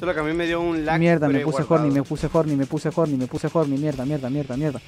Solo que a mí me dio un lag. Mierda, me puse horny, mierda.